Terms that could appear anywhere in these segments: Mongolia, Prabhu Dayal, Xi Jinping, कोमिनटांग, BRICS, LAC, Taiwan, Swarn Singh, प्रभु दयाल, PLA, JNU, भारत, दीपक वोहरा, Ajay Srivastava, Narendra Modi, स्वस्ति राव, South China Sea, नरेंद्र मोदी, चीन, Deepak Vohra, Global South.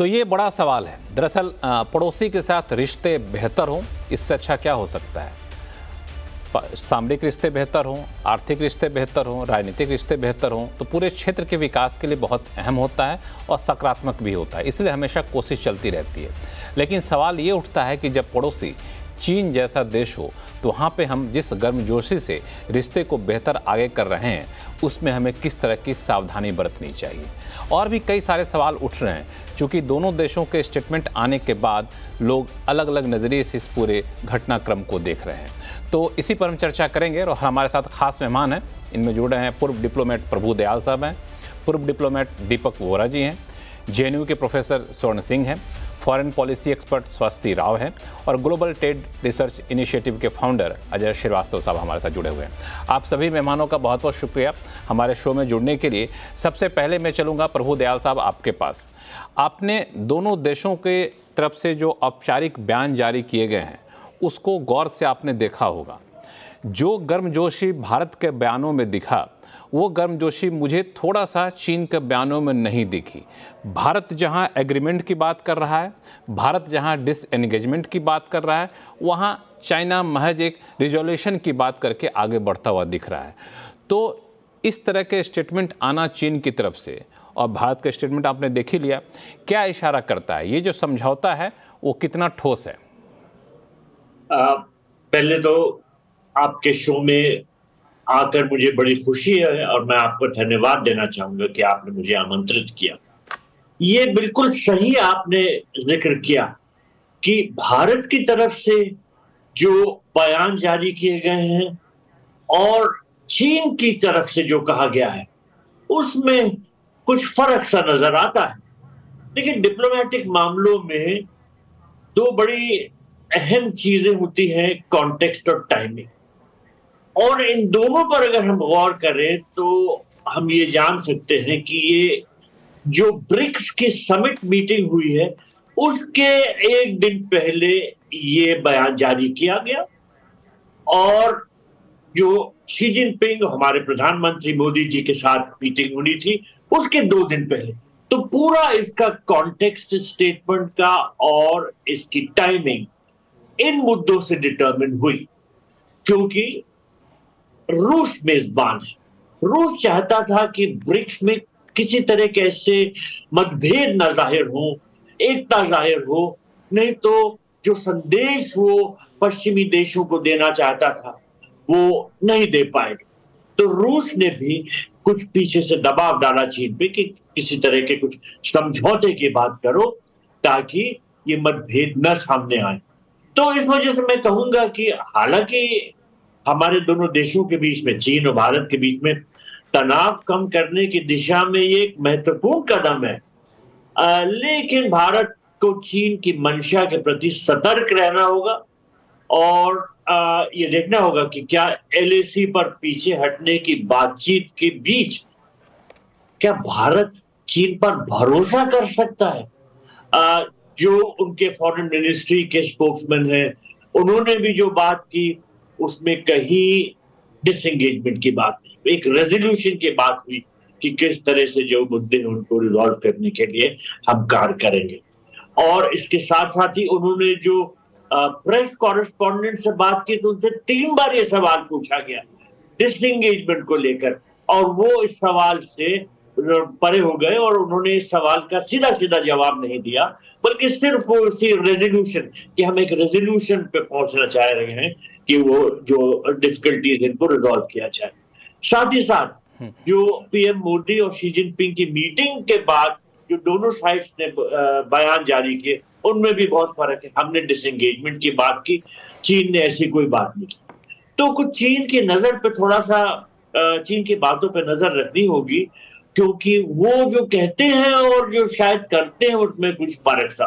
तो ये बड़ा सवाल है। दरअसल पड़ोसी के साथ रिश्ते बेहतर हों, इससे अच्छा क्या हो सकता है। सामरिक रिश्ते बेहतर हों, आर्थिक रिश्ते बेहतर हों, राजनीतिक रिश्ते बेहतर हों तो पूरे क्षेत्र के विकास के लिए बहुत अहम होता है और सकारात्मक भी होता है, इसलिए हमेशा कोशिश चलती रहती है। लेकिन सवाल ये उठता है कि जब पड़ोसी चीन जैसा देश हो तो वहाँ पे हम जिस गर्मजोशी से रिश्ते को बेहतर आगे कर रहे हैं उसमें हमें किस तरह की सावधानी बरतनी चाहिए। और भी कई सारे सवाल उठ रहे हैं, क्योंकि दोनों देशों के स्टेटमेंट आने के बाद लोग अलग अलग नज़रिए से इस पूरे घटनाक्रम को देख रहे हैं। तो इसी पर हम चर्चा करेंगे और हमारे साथ खास मेहमान हैं, इनमें जुड़े हैं पूर्व डिप्लोमेट प्रभु दयाल साहब हैं, पूर्व डिप्लोमेट दीपक वोहरा जी हैं, JNU के प्रोफेसर स्वर्ण सिंह हैं, फॉरेन पॉलिसी एक्सपर्ट स्वस्ति राव हैं और ग्लोबल ट्रेड रिसर्च इनिशिएटिव के फाउंडर अजय श्रीवास्तव साहब हमारे साथ जुड़े हुए हैं। आप सभी मेहमानों का बहुत बहुत शुक्रिया हमारे शो में जुड़ने के लिए। सबसे पहले मैं चलूँगा प्रभु दयाल साहब आपके पास। आपने दोनों देशों के तरफ से जो औपचारिक बयान जारी किए गए हैं उसको गौर से आपने देखा होगा। जो गर्मजोशी भारत के बयानों में दिखा वो गर्मजोशी मुझे थोड़ा सा चीन के बयानों में नहीं दिखी। भारत जहां एग्रीमेंट की बात कर रहा है, भारत जहां डिसएंगेजमेंट की बात कर रहा है, वहां चाइना महज एक रिजोल्यूशन की बात करके आगे बढ़ता हुआ दिख रहा है। तो इस तरह के स्टेटमेंट आना चीन की तरफ से और भारत का स्टेटमेंट आपने देख ही लिया, क्या इशारा करता है? ये जो समझौता है वो कितना ठोस है? पहले तो आपके शो में आकर मुझे बड़ी खुशी है और मैं आपको धन्यवाद देना चाहूंगा कि आपने मुझे आमंत्रित किया। ये बिल्कुल सही आपने जिक्र किया कि भारत की तरफ से जो बयान जारी किए गए हैं और चीन की तरफ से जो कहा गया है उसमें कुछ फर्क सा नजर आता है। देखिए, डिप्लोमेटिक मामलों में दो बड़ी अहम चीजें होती हैं, कॉन्टेक्स्ट और टाइमिंग, और इन दोनों पर अगर हम गौर करें तो हम ये जान सकते हैं कि ये जो ब्रिक्स की समिट मीटिंग हुई है उसके एक दिन पहले ये बयान जारी किया गया और जो शी जिनपिंग हमारे प्रधानमंत्री मोदी जी के साथ मीटिंग होनी थी उसके दो दिन पहले, तो पूरा इसका कॉन्टेक्स्ट स्टेटमेंट का और इसकी टाइमिंग इन मुद्दों से डिटर्मिन हुई। क्योंकि रूस मेजबान है, रूस चाहता था कि ब्रिक्स में किसी तरह के ऐसे मतभेद ना जाहिर हो, एकता जाहिर हो, नहीं तो जो संदेश वो पश्चिमी देशों को देना चाहता था वो नहीं दे पाएगा। तो रूस ने भी कुछ पीछे से दबाव डाला चीन पे कि किसी तरह के कुछ समझौते की बात करो ताकि ये मतभेद न सामने आए। तो इस वजह से मैं कहूंगा कि हालांकि हमारे दोनों देशों के बीच में, चीन और भारत के बीच में, तनाव कम करने की दिशा में ये एक महत्वपूर्ण कदम है, लेकिन भारत को चीन की मंशा के प्रति सतर्क रहना होगा और ये देखना होगा कि क्या LAC पर पीछे हटने की बातचीत के बीच क्या भारत चीन पर भरोसा कर सकता है। जो उनके फॉरेन मिनिस्ट्री के स्पोक्समैन हैं उन्होंने भी जो बात की उसमें कहीं डिसएंगेजमेंट की बात नहीं, एक रेजोल्यूशन की बात हुई कि किस तरह से जो मुद्दे हैं उनको रिजॉल्व करने के लिए हम कार्य करेंगे। और इसके साथ साथ ही उन्होंने जो प्रेस कॉरेस्पॉन्डेंट से बात की तो उनसे 3 बार ये सवाल पूछा गया डिसएंगेजमेंट को लेकर और वो इस सवाल से परे हो गए और उन्होंने इस सवाल का सीधा सीधा जवाब नहीं दिया, बल्कि सिर्फ वो उसी रेजोल्यूशन कि हम एक रेजोल्यूशन पे पहुंचना चाह रहे हैं कि वो जो डिफिकल्टीज इनको रिजॉल्व किया जाए। साथ ही साथ जो PM मोदी और शी जिनपिंग की मीटिंग के बाद जो दोनों साइड्स ने बयान जारी किए उनमें भी बहुत फर्क है। हमने डिसएंगेजमेंट की बात की, चीन ने ऐसी कोई बात नहीं की। तो कुछ चीन की नजर पे थोड़ा सा चीन की बातों पर नजर रखनी होगी क्योंकि वो जो कहते हैं और जो शायद करते हैं उसमें कुछ फर्क सा।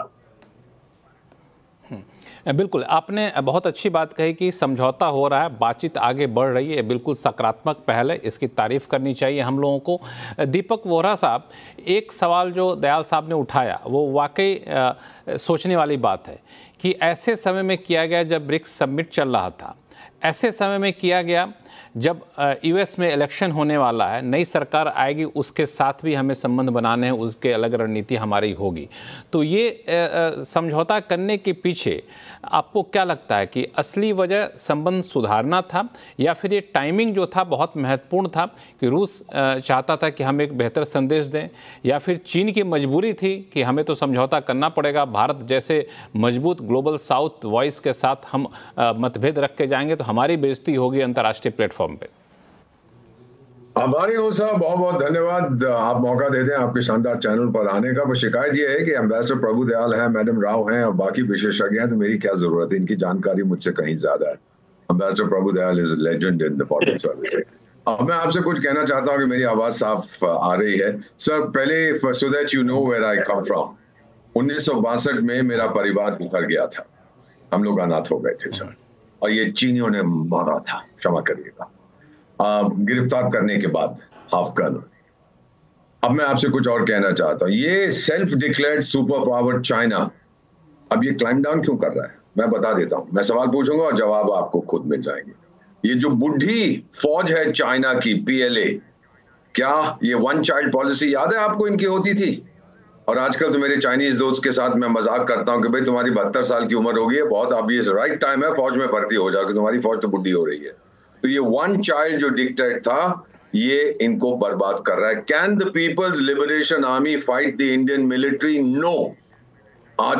बिल्कुल, आपने बहुत अच्छी बात कही कि समझौता हो रहा है, बातचीत आगे बढ़ रही है, बिल्कुल सकारात्मक पहल है, इसकी तारीफ करनी चाहिए हम लोगों को। दीपक वोहरा साहब, एक सवाल जो दयाल साहब ने उठाया वो वाकई सोचने वाली बात है कि ऐसे समय में किया गया, जब ब्रिक्स समिट चल रहा था ऐसे समय में किया गया जब यूएस में इलेक्शन होने वाला है, नई सरकार आएगी, उसके साथ भी हमें संबंध बनाने हैं, उसके अलग रणनीति हमारी होगी। तो ये समझौता करने के पीछे आपको क्या लगता है कि असली वजह संबंध सुधारना था या फिर ये टाइमिंग जो था बहुत महत्वपूर्ण था कि रूस चाहता था कि हम एक बेहतर संदेश दें, या फिर चीन की मजबूरी थी कि हमें तो समझौता करना पड़ेगा, भारत जैसे मजबूत ग्लोबल साउथ वॉइस के साथ हम मतभेद रख के जाएंगे तो हमारी बेइज्जती होगी अंतर्राष्ट्रीय प्लेटफॉर्म पे। हमारे हो साहब, बहुत बहुत धन्यवाद आप मौका देते हैं आपके शानदार चैनल पर आने का। पर शिकायत ये है कि एम्बेसडर प्रभु दयाल हैं, मैडम राव हैं और बाकी विशेषज्ञ हैं, तो मेरी क्या जरूरत है, इनकी जानकारी मुझसे कहीं ज्यादा है। Ambassador प्रभु दयाल is a legend in the foreign service. अब मैं आपसे कुछ कहना चाहता हूँ कि मेरी आवाज साफ आ रही है सर? पहले so that you know where I come from, 1962 में मेरा परिवार बिखर गया था, हम लोग अनाथ हो गए थे सर, और ये चीनियों ने मारा था, क्षमा करिएगा, गिरफ्तार करने के बाद हाफ कर्नल। अब मैं आपसे कुछ और कहना चाहता हूँ, ये self declared super power China अब ये क्लाइम डाउन क्यों कर रहा है, मैं बता देता हूँ। मैं सवाल पूछूंगा और जवाब आपको खुद मिल जाएंगे। ये जो बुढ़ी फौज है चाइना की, PLA, क्या ये वन चाइल्ड पॉलिसी याद है आपको इनकी होती थी? और आजकल तो मेरे चाइनीज दोस्त के साथ मैं मजाक करता हूँ कि भाई तुम्हारी 72 साल की उम्र हो गई है, बहुत अब ये राइट टाइम है फौज में भर्ती हो जाओ, तुम्हारी फौज तो बुढ़ी हो रही है। तो ये वन चाइल्ड जो डिक्टेट था ये इनको बर्बाद कर रहा है। Can the People's Liberation Army fight the Indian military? No.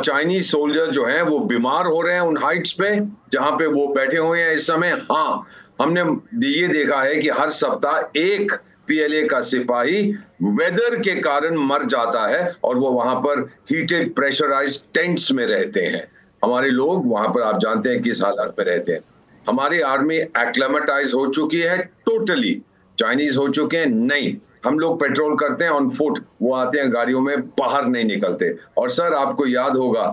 Chinese soldiers जो हैं वो बीमार हो रहे हैं उन हाइट्स पे जहां पे वो बैठे हुए हैं इस समय। हाँ, हमने ये देखा है कि हर सप्ताह एक PLA का सिपाही वेदर के कारण मर जाता है और वो वहां पर हीटेड प्रेशराइज्ड टेंट्स में रहते हैं। हमारे लोग वहां पर आप जानते हैं किस हालत में रहते हैं। हमारी आर्मी एक्लेमेटाइज हो चुकी है टोटली, चाइनीज हो चुके हैं नहीं। हम लोग पेट्रोल करते हैं ऑन फुट, वो आते हैं गाड़ियों में, बाहर नहीं निकलते। और सर आपको याद होगा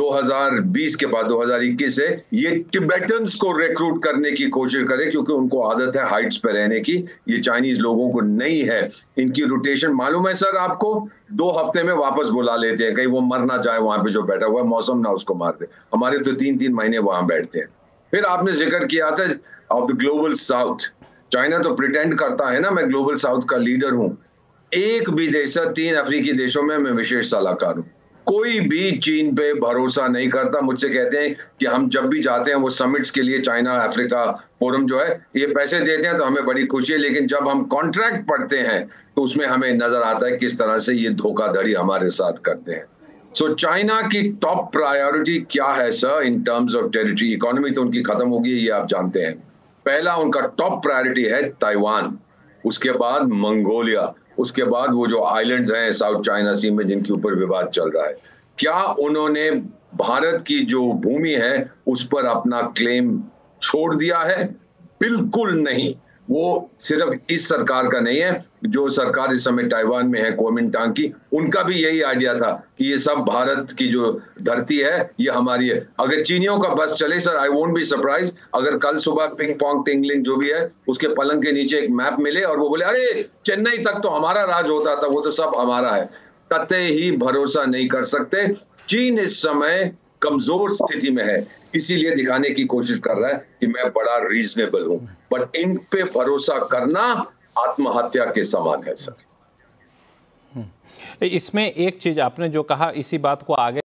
2020 के बाद 2021 से ये टिबेटन्स को रिक्रूट करने की कोशिश करें क्योंकि उनको आदत है हाइट्स पे रहने की, ये चाइनीज लोगों को नहीं है। इनकी रोटेशन मालूम है सर आपको, 2 हफ्ते में वापस बुला लेते हैं, कहीं वो मर ना जाए वहां पे जो बैठा हुआ है, मौसम ना उसको मार दे। हमारे तो 3-3 महीने वहां बैठते हैं। फिर आपने जिक्र किया था of the global south, China तो प्रिटेंड करता है ना मैं ग्लोबल साउथ का लीडर हूँ, एक भी देश, 3 अफ्रीकी देशों में मैं विशेष सलाहकार हूँ, कोई भी चीन पे भरोसा नहीं करता। मुझसे कहते हैं कि हम जब भी जाते हैं वो समिट्स के लिए चाइना अफ्रीका फोरम जो है ये पैसे देते हैं तो हमें बड़ी खुशी है, लेकिन जब हम कॉन्ट्रैक्ट पढ़ते हैं तो उसमें हमें नजर आता है किस तरह से ये धोखाधड़ी हमारे साथ करते हैं। सो चाइना की टॉप प्रायोरिटी क्या है sir in terms of territory? Economy तो उनकी खत्म होगी ये आप जानते हैं। पहला उनका टॉप प्रायोरिटी है ताइवान, उसके बाद मंगोलिया, उसके बाद वो जो आइलैंड्स हैं साउथ चाइना सी में जिनके ऊपर विवाद चल रहा है। क्या उन्होंने भारत की जो भूमि है उस पर अपना क्लेम छोड़ दिया है? बिल्कुल नहीं। वो सिर्फ इस सरकार का नहीं है, जो सरकार इस समय ताइवान में है कोमिनटांग की, उनका भी यही आइडिया था कि ये सब भारत की जो धरती है ये हमारी है। अगर चीनियों का बस चले sir, I won't be surprise अगर कल सुबह पिंग पोंग टिंगलिंग जो भी है उसके पलंग के नीचे एक मैप मिले और वो बोले अरे चेन्नई तक तो हमारा राज होता था, वो तो सब हमारा है। कतई ही भरोसा नहीं कर सकते। चीन इस समय कमजोर स्थिति में है, इसीलिए दिखाने की कोशिश कर रहा है कि मैं बड़ा रीजनेबल हूं, बट इन पे भरोसा करना आत्महत्या के समान है सर। इसमें एक चीज आपने जो कहा, इसी बात को आगे